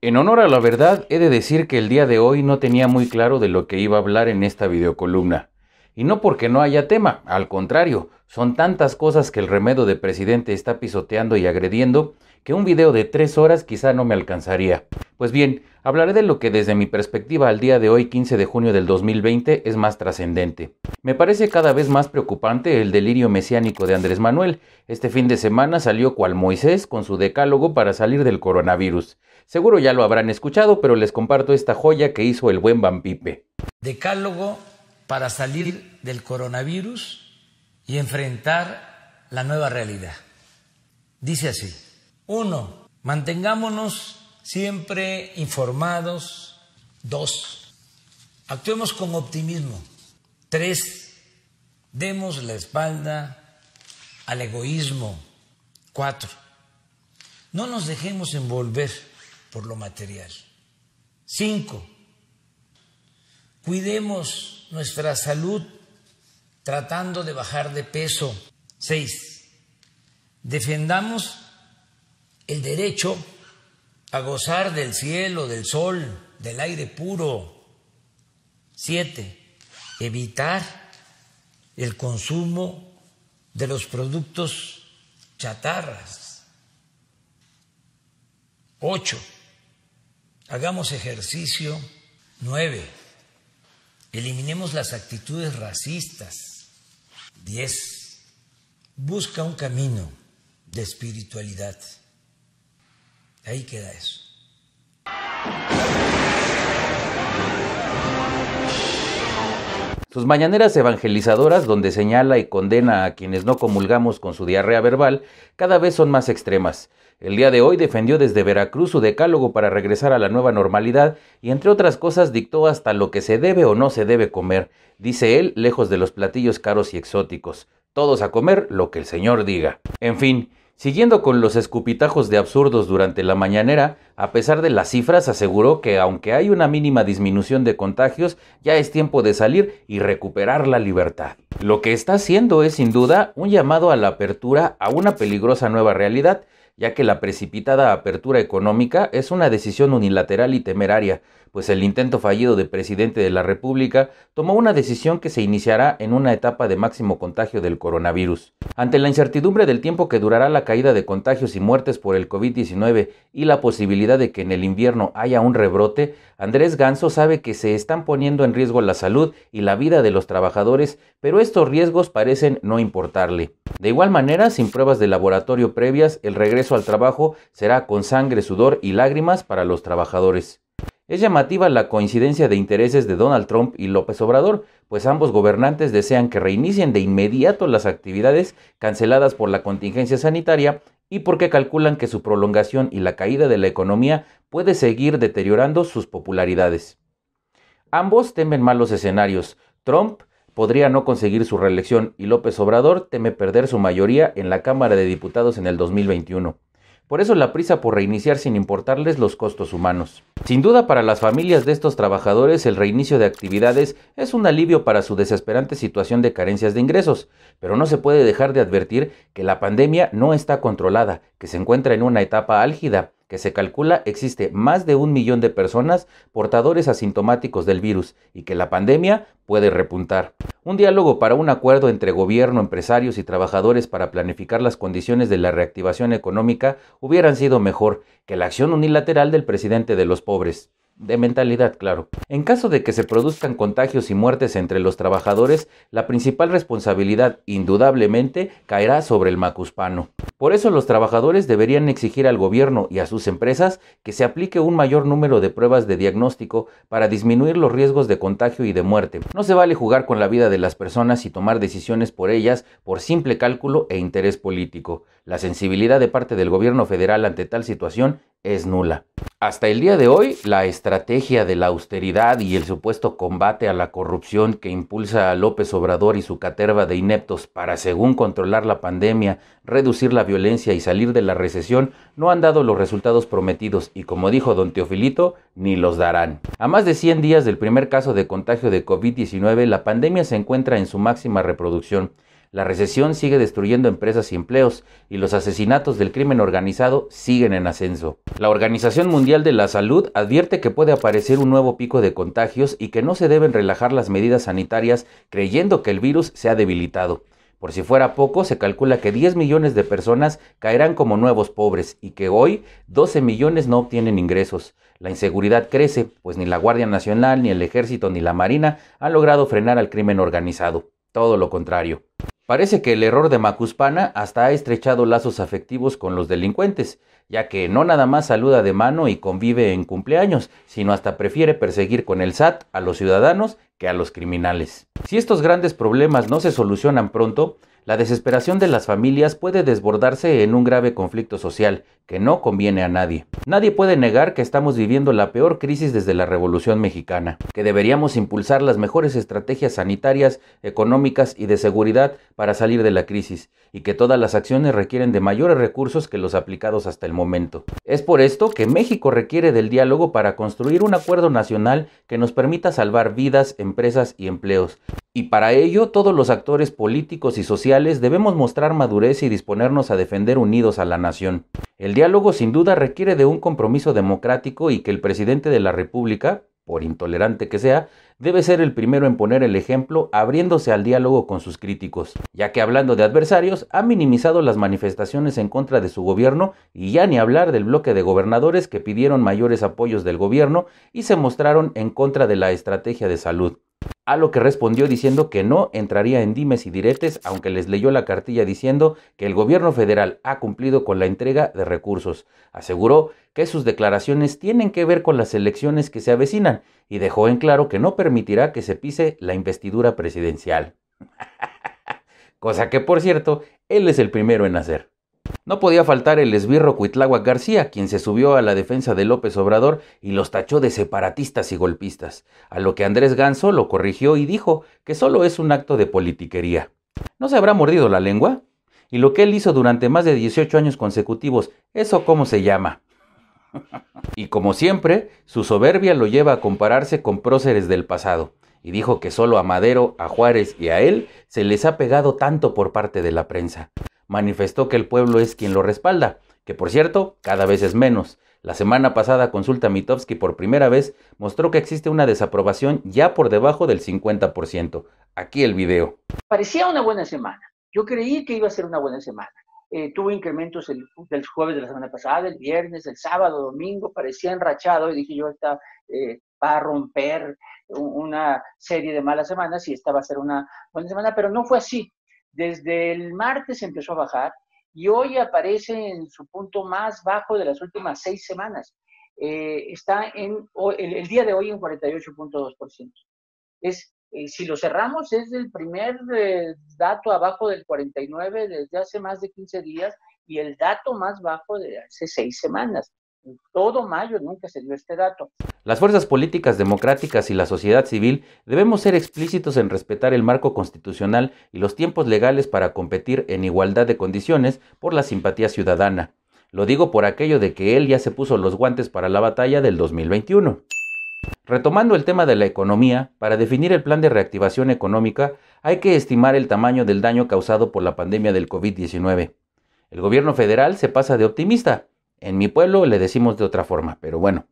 En honor a la verdad, he de decir que el día de hoy no tenía muy claro de lo que iba a hablar en esta videocolumna. Y no porque no haya tema, al contrario, son tantas cosas que el remedo de presidente está pisoteando y agrediendo que un video de 3 horas quizá no me alcanzaría. Pues bien, hablaré de lo que desde mi perspectiva al día de hoy, 15 de junio del 2020, es más trascendente. Me parece cada vez más preocupante el delirio mesiánico de Andrés Manuel. Este fin de semana salió cual Moisés con su decálogo para salir del coronavirus. Seguro ya lo habrán escuchado, pero les comparto esta joya que hizo el buen Bampipe. Decálogo para salir del coronavirus y enfrentar la nueva realidad. Dice así. 1. Mantengámonos siempre informados. 2. Actuemos con optimismo. 3. Demos la espalda al egoísmo. 4. No nos dejemos envolver por lo material. 5. Cuidemos nuestra salud tratando de bajar de peso. 6. Defendamos el derecho a gozar del cielo, del sol, del aire puro. 7. Evitar el consumo de los productos chatarras. 8. Hagamos ejercicio. 9. Eliminemos las actitudes racistas. 10. Busca un camino de espiritualidad. Ahí queda eso. Sus mañaneras evangelizadoras, donde señala y condena a quienes no comulgamos con su diarrea verbal, cada vez son más extremas. El día de hoy defendió desde Veracruz su decálogo para regresar a la nueva normalidad y, entre otras cosas, dictó hasta lo que se debe o no se debe comer, dice él, lejos de los platillos caros y exóticos. Todos a comer lo que el señor diga. En fin, siguiendo con los escupitajos de absurdos durante la mañanera, a pesar de las cifras, aseguró que aunque hay una mínima disminución de contagios, ya es tiempo de salir y recuperar la libertad. Lo que está haciendo es, sin duda, un llamado a la apertura a una peligrosa nueva realidad, ya que la precipitada apertura económica es una decisión unilateral y temeraria, pues el intento fallido de presidente de la República tomó una decisión que se iniciará en una etapa de máximo contagio del coronavirus. Ante la incertidumbre del tiempo que durará la caída de contagios y muertes por el COVID-19 y la posibilidad de que en el invierno haya un rebrote, Andrés Ganzo sabe que se están poniendo en riesgo la salud y la vida de los trabajadores, pero estos riesgos parecen no importarle. De igual manera, sin pruebas de laboratorio previas, el regreso al trabajo será con sangre, sudor y lágrimas para los trabajadores. Es llamativa la coincidencia de intereses de Donald Trump y López Obrador, pues ambos gobernantes desean que reinicien de inmediato las actividades canceladas por la contingencia sanitaria y porque calculan que su prolongación y la caída de la economía puede seguir deteriorando sus popularidades. Ambos temen malos escenarios. Trump podría no conseguir su reelección y López Obrador teme perder su mayoría en la Cámara de Diputados en el 2021. Por eso la prisa por reiniciar sin importarles los costos humanos. Sin duda para las familias de estos trabajadores el reinicio de actividades es un alivio para su desesperante situación de carencias de ingresos, pero no se puede dejar de advertir que la pandemia no está controlada, que se encuentra en una etapa álgida, que se calcula existe más de 1 millón de personas portadores asintomáticos del virus y que la pandemia puede repuntar. Un diálogo para un acuerdo entre gobierno, empresarios y trabajadores para planificar las condiciones de la reactivación económica hubieran sido mejor que la acción unilateral del presidente de los pobres. De mentalidad, claro. En caso de que se produzcan contagios y muertes entre los trabajadores, la principal responsabilidad, indudablemente, caerá sobre el macuspano. Por eso los trabajadores deberían exigir al gobierno y a sus empresas que se aplique un mayor número de pruebas de diagnóstico para disminuir los riesgos de contagio y de muerte. No se vale jugar con la vida de las personas y tomar decisiones por ellas por simple cálculo e interés político. La sensibilidad de parte del gobierno federal ante tal situación es nula. Hasta el día de hoy, la estrategia de la austeridad y el supuesto combate a la corrupción que impulsa a López Obrador y su caterva de ineptos para, según controlar la pandemia, reducir la violencia y salir de la recesión, no han dado los resultados prometidos y, como dijo don Teofilito, ni los darán. A más de 100 días del primer caso de contagio de COVID-19, la pandemia se encuentra en su máxima reproducción. La recesión sigue destruyendo empresas y empleos, y los asesinatos del crimen organizado siguen en ascenso. La Organización Mundial de la Salud advierte que puede aparecer un nuevo pico de contagios y que no se deben relajar las medidas sanitarias creyendo que el virus se ha debilitado. Por si fuera poco, se calcula que 10 millones de personas caerán como nuevos pobres y que hoy 12 millones no obtienen ingresos. La inseguridad crece, pues ni la Guardia Nacional, ni el Ejército, ni la Marina han logrado frenar al crimen organizado. Todo lo contrario. Parece que el error de Macuspana hasta ha estrechado lazos afectivos con los delincuentes, ya que no nada más saluda de mano y convive en cumpleaños, sino hasta prefiere perseguir con el SAT a los ciudadanos que a los criminales. Si estos grandes problemas no se solucionan pronto, la desesperación de las familias puede desbordarse en un grave conflicto social que no conviene a nadie. Nadie puede negar que estamos viviendo la peor crisis desde la Revolución Mexicana, que deberíamos impulsar las mejores estrategias sanitarias, económicas y de seguridad para salir de la crisis, y que todas las acciones requieren de mayores recursos que los aplicados hasta el momento. Es por esto que México requiere del diálogo para construir un acuerdo nacional que nos permita salvar vidas, empresas y empleos. Y para ello, todos los actores políticos y sociales debemos mostrar madurez y disponernos a defender unidos a la nación. El diálogo sin duda requiere de un compromiso democrático y que el presidente de la República, por intolerante que sea, debe ser el primero en poner el ejemplo abriéndose al diálogo con sus críticos, ya que hablando de adversarios, ha minimizado las manifestaciones en contra de su gobierno y ya ni hablar del bloque de gobernadores que pidieron mayores apoyos del gobierno y se mostraron en contra de la estrategia de salud. A lo que respondió diciendo que no entraría en dimes y diretes, aunque les leyó la cartilla diciendo que el gobierno federal ha cumplido con la entrega de recursos. Aseguró que sus declaraciones tienen que ver con las elecciones que se avecinan y dejó en claro que no permitirá que se pise la investidura presidencial. Cosa que, por cierto, él es el primero en hacer. No podía faltar el esbirro Cuitláhuac García, quien se subió a la defensa de López Obrador y los tachó de separatistas y golpistas, a lo que Andrés Ganzo lo corrigió y dijo que solo es un acto de politiquería. ¿No se habrá mordido la lengua? ¿Y lo que él hizo durante más de 18 años consecutivos, eso cómo se llama? Y como siempre, su soberbia lo lleva a compararse con próceres del pasado, y dijo que solo a Madero, a Juárez y a él se les ha pegado tanto por parte de la prensa. Manifestó que el pueblo es quien lo respalda, que por cierto, cada vez es menos. La semana pasada Consulta Mitofsky por primera vez mostró que existe una desaprobación ya por debajo del 50%. Aquí el video. Parecía una buena semana. Yo creí que iba a ser una buena semana. Tuvo incrementos del jueves de la semana pasada, el viernes, el sábado, domingo, parecía enrachado y dije yo, esta va a romper una serie de malas semanas y esta va a ser una buena semana, pero no fue así. Desde el martes empezó a bajar y hoy aparece en su punto más bajo de las últimas 6 semanas. Está el día de hoy en 48.2%. Si lo cerramos, es el primer dato abajo del 49 desde hace más de 15 días y el dato más bajo de hace 6 semanas. En todo mayo nunca se dio este dato. Las fuerzas políticas democráticas y la sociedad civil debemos ser explícitos en respetar el marco constitucional y los tiempos legales para competir en igualdad de condiciones por la simpatía ciudadana. Lo digo por aquello de que él ya se puso los guantes para la batalla del 2021. Retomando el tema de la economía, para definir el plan de reactivación económica hay que estimar el tamaño del daño causado por la pandemia del COVID-19. El gobierno federal se pasa de optimista. En mi pueblo le decimos de otra forma, pero bueno.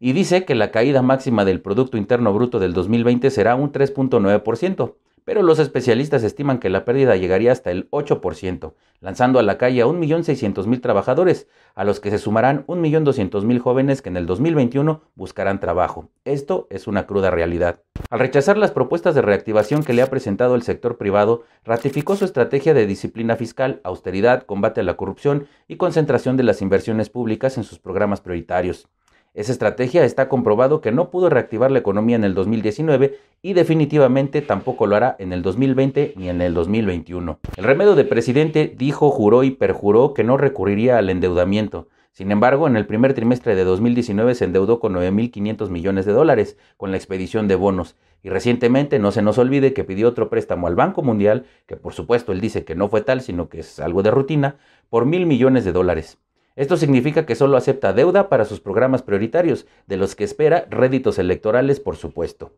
Y dice que la caída máxima del Producto Interno Bruto del 2020 será un 3.9%, pero los especialistas estiman que la pérdida llegaría hasta el 8%, lanzando a la calle a 1.600.000 trabajadores, a los que se sumarán 1.200.000 jóvenes que en el 2021 buscarán trabajo. Esto es una cruda realidad. Al rechazar las propuestas de reactivación que le ha presentado el sector privado, ratificó su estrategia de disciplina fiscal, austeridad, combate a la corrupción y concentración de las inversiones públicas en sus programas prioritarios. Esa estrategia está comprobado que no pudo reactivar la economía en el 2019 y definitivamente tampoco lo hará en el 2020 ni en el 2021. El remedio de presidente dijo, juró y perjuró que no recurriría al endeudamiento. Sin embargo, en el primer trimestre de 2019 se endeudó con 9.500 millones de dólares con la expedición de bonos. Y recientemente no se nos olvide que pidió otro préstamo al Banco Mundial, que por supuesto él dice que no fue tal, sino que es algo de rutina, por 1.000 millones de dólares. Esto significa que solo acepta deuda para sus programas prioritarios, de los que espera réditos electorales, por supuesto.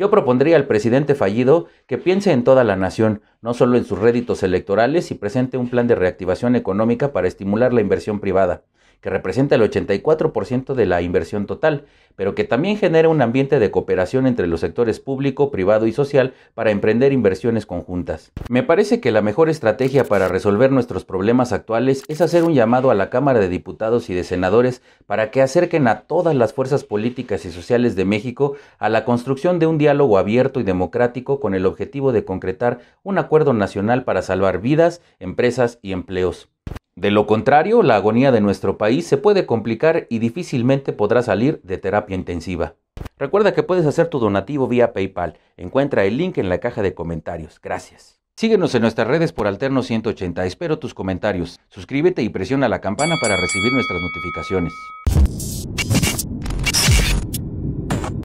Yo propondría al presidente fallido que piense en toda la nación, no solo en sus réditos electorales, y presente un plan de reactivación económica para estimular la inversión privada, que representa el 84% de la inversión total, pero que también genere un ambiente de cooperación entre los sectores público, privado y social para emprender inversiones conjuntas. Me parece que la mejor estrategia para resolver nuestros problemas actuales es hacer un llamado a la Cámara de Diputados y de Senadores para que acerquen a todas las fuerzas políticas y sociales de México a la construcción de un diálogo abierto y democrático con el objetivo de concretar un acuerdo nacional para salvar vidas, empresas y empleos. De lo contrario, la agonía de nuestro país se puede complicar y difícilmente podrá salir de terapia intensiva. Recuerda que puedes hacer tu donativo vía PayPal. Encuentra el link en la caja de comentarios. Gracias. Síguenos en nuestras redes por Alterno 180. Espero tus comentarios. Suscríbete y presiona la campana para recibir nuestras notificaciones.